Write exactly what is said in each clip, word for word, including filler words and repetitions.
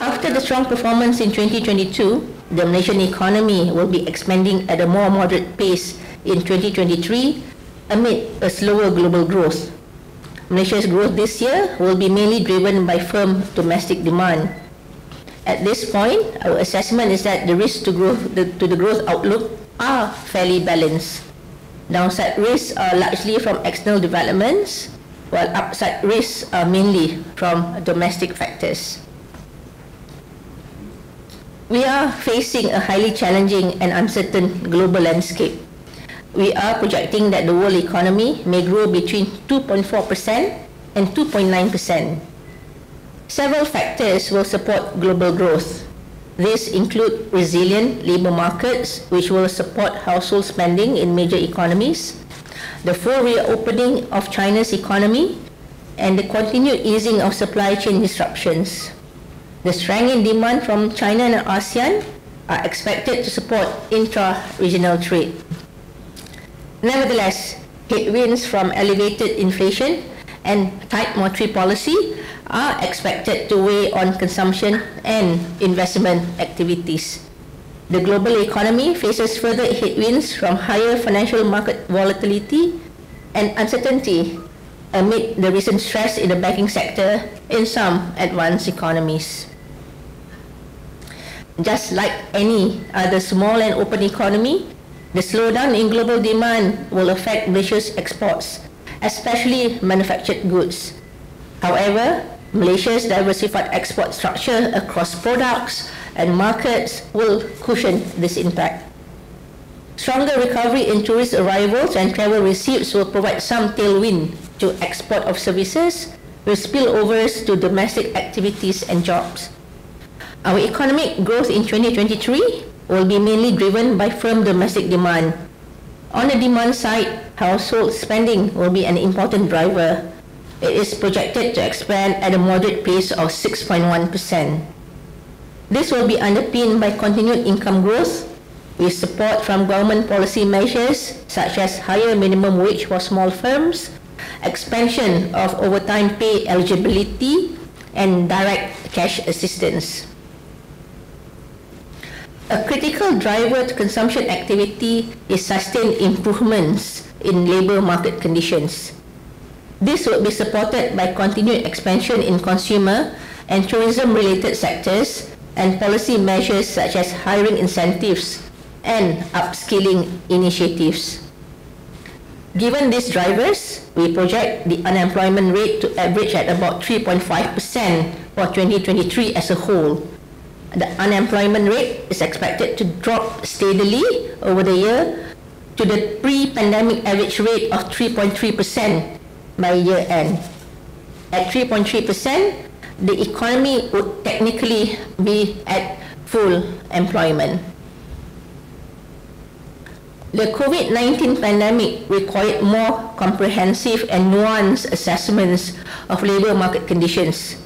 After the strong performance in twenty twenty-two, the Malaysian economy will be expanding at a more moderate pace in twenty twenty-three amid a slower global growth. Malaysia's growth this year will be mainly driven by firm domestic demand. At this point, our assessment is that the risks to growth, the, to the growth outlook are fairly balanced. Downside risks are largely from external developments, while upside risks are mainly from domestic factors. We are facing a highly challenging and uncertain global landscape. We are projecting that the world economy may grow between two point four percent and two point nine percent. Several factors will support global growth. These include resilient labour markets, which will support household spending in major economies, the full reopening of China's economy, and the continued easing of supply chain disruptions. The strength in demand from China and ASEAN are expected to support intra-regional trade. Nevertheless, headwinds from elevated inflation and tight monetary policy are expected to weigh on consumption and investment activities. The global economy faces further headwinds from higher financial market volatility and uncertainty amid the recent stress in the banking sector in some advanced economies. Just like any other small and open economy, the slowdown in global demand will affect Malaysia's exports, especially manufactured goods. However, Malaysia's diversified export structure across products and markets will cushion this impact. Stronger recovery in tourist arrivals and travel receipts will provide some tailwind to export of services with spillovers to domestic activities and jobs. Our economic growth in twenty twenty-three will be mainly driven by firm domestic demand. On the demand side, household spending will be an important driver. It is projected to expand at a moderate pace of six point one percent. This will be underpinned by continued income growth with support from government policy measures such as higher minimum wage for small firms, expansion of overtime pay eligibility, and direct cash assistance. A critical driver to consumption activity is sustained improvements in labour market conditions. This will be supported by continued expansion in consumer and tourism-related sectors and policy measures such as hiring incentives and upskilling initiatives. Given these drivers, we project the unemployment rate to average at about three point five percent for twenty twenty-three as a whole. The unemployment rate is expected to drop steadily over the year to the pre-pandemic average rate of three point three percent by year end. At three point three percent, the economy would technically be at full employment. The COVID nineteen pandemic required more comprehensive and nuanced assessments of labour market conditions.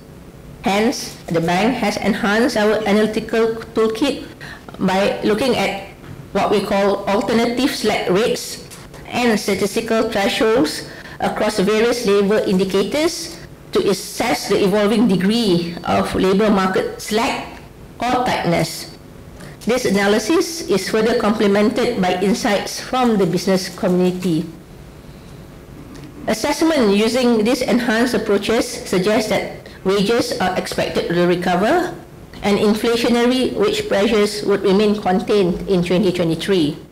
Hence, the bank has enhanced our analytical toolkit by looking at what we call alternative slack rates and statistical thresholds across various labour indicators to assess the evolving degree of labour market slack or tightness. This analysis is further complemented by insights from the business community. Assessment using these enhanced approaches suggests that wages are expected to recover and inflationary wage pressures would remain contained in twenty twenty-three.